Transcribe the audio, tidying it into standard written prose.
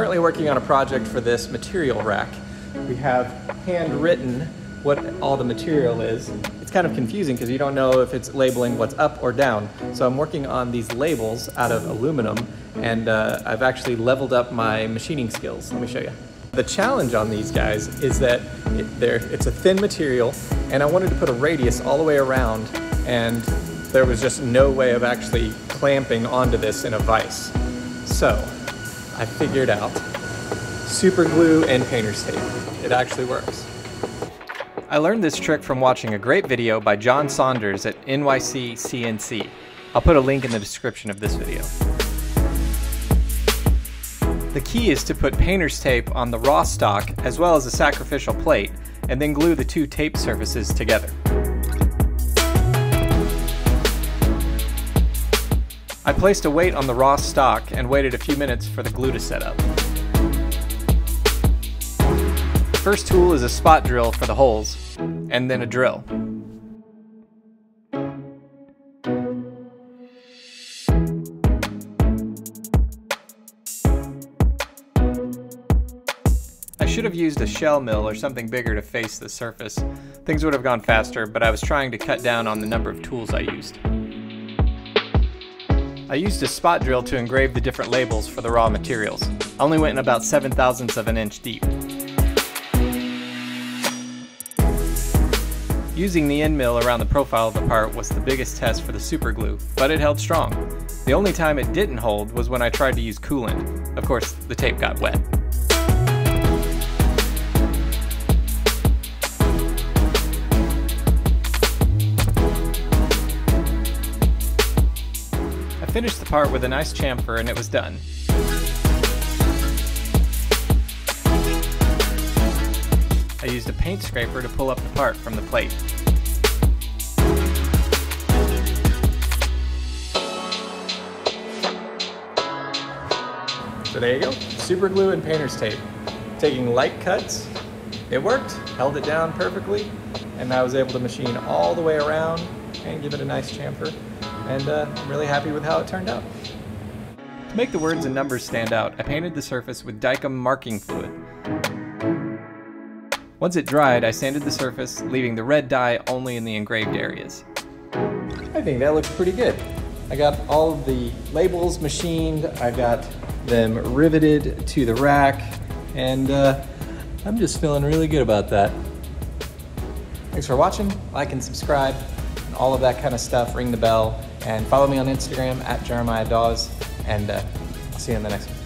currently working on a project for this material rack. We have handwritten what all the material is. It's kind of confusing because you don't know if it's labeling what's up or down. So I'm working on these labels out of aluminum, and I've actually leveled up my machining skills. Let me show you. The challenge on these guys is that it's a thin material, and I wanted to put a radius all the way around, and there was just no way of actually clamping onto this in a vise. So I figured out super glue and painter's tape. It actually works. I learned this trick from watching a great video by John Saunders at NYC CNC. I'll put a link in the description of this video. The key is to put painter's tape on the raw stock as well as a sacrificial plate, and then glue the two tape surfaces together. I placed a weight on the raw stock and waited a few minutes for the glue to set up. The first tool is a spot drill for the holes, and then a drill. I should have used a shell mill or something bigger to face the surface. Things would have gone faster, but I was trying to cut down on the number of tools I used. I used a spot drill to engrave the different labels for the raw materials. I only went in about 7 thousandths of an inch deep. Using the end mill around the profile of the part was the biggest test for the super glue, but it held strong. The only time it didn't hold was when I tried to use coolant. Of course, the tape got wet. I finished the part with a nice chamfer and it was done. I used a paint scraper to pull up the part from the plate. So there you go, super glue and painter's tape. Taking light cuts, it worked, held it down perfectly, and I was able to machine all the way around and give it a nice chamfer. And I'm really happy with how it turned out. To make the words and numbers stand out, I painted the surface with Dykem marking fluid. Once it dried, I sanded the surface, leaving the red dye only in the engraved areas. I think that looks pretty good. I got all of the labels machined, I got them riveted to the rack, and I'm just feeling really good about that. Thanks for watching, like and subscribe, and all of that kind of stuff, ring the bell. And follow me on Instagram at Jeremiah Daws, and I'll see you in the next one.